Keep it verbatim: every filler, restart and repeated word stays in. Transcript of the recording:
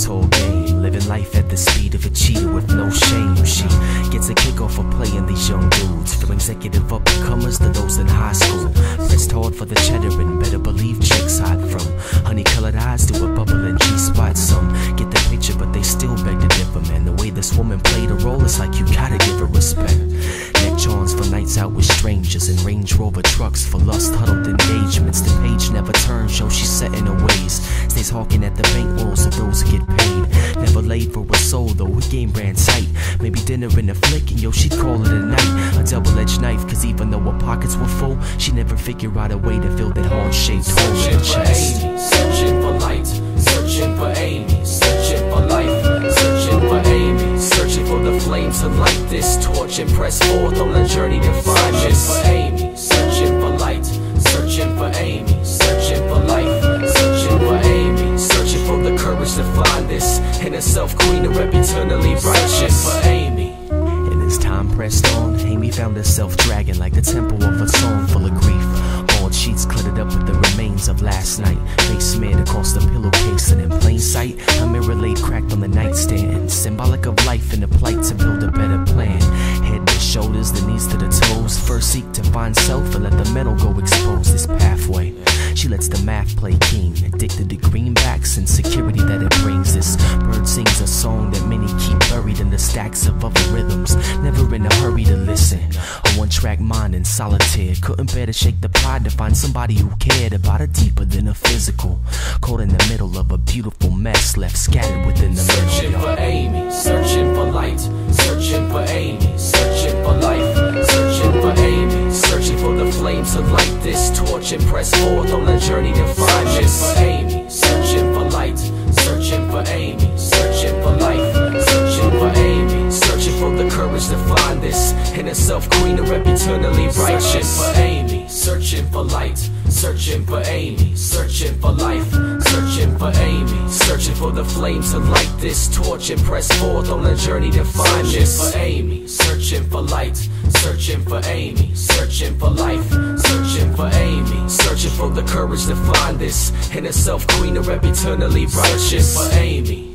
its whole game, living life at the speed of a cheetah with no shame. She gets a kick off of playing these young dudes, from executive up-and-comers to those in high school. Pressed hard for the cheddar and better believe chicks hot from honey-colored eyes to a bubbling G-spot. Some get the picture but they still beg to differ, man. The way this woman played a role, it's like you gotta give her respect. Neck charms for nights out with strangers and Range Rover trucks for lust huddled engagements. The page never turns, show she's set in her ways. Stays hawking at the bankrolls of those who get paid. Never laid for a soul though, her game ran tight. Maybe dinner and a flick and yo, she'd call it a night. A double-edged knife, cause even though her pockets were full, she never figured out a way to fill that heart-shaped hole in her chest. Amy, searching for light, searching for Amy, searching for life, searching for Amy, searching for the flame to light this torch and press forth on a journey to find this. Searching for Amy, searching for light, searching for Amy, searching for life, searching for Amy, searching for the courage to find this inner self, queen of rep, eternally righteous. Searching for Amy. And as time pressed on, Amy found herself dragging like the tempo of a song full of grief. Sheets cluttered up with the remains of last night, face smeared across the pillowcase, and in plain sight a mirror lay cracked on the nightstand, symbolic of life and the plight to build a better plan. Head to shoulders, the knees to the toes, first seek to find self and let the metal go expose this pathway. She lets the math play keen, addicted to greenbacks and security that it brings. This bird sings a song that many keep buried in the stacks of other rhythms, never in a hurry to listen. A one-track mind in solitaire, couldn't bear to shake the pride to find somebody who cared about her deeper than her physical. Caught in the middle of a beautiful mess, left scattered within the middle. Searching for Amy, searching for light, searching for Amy, searching for life, searching for Amy, searching for the flames to light this torch and press forth on a journey to find this. Searching for Amy, searching for light, searching for Amy, searching for life, searching for Amy, searching for the courage to find this inner self, queen of rep, eternally righteous. Searching for Amy, searching for light, searching for Amy, searching for life, searching for Amy, searching for the flames to light this torch and press forth on a journey to find this. Searching for Amy, searching for light, searching for Amy, searching for life, searching for Amy, searching for the courage to find this inner self, queen of rep, eternally righteous. Searching for Amy.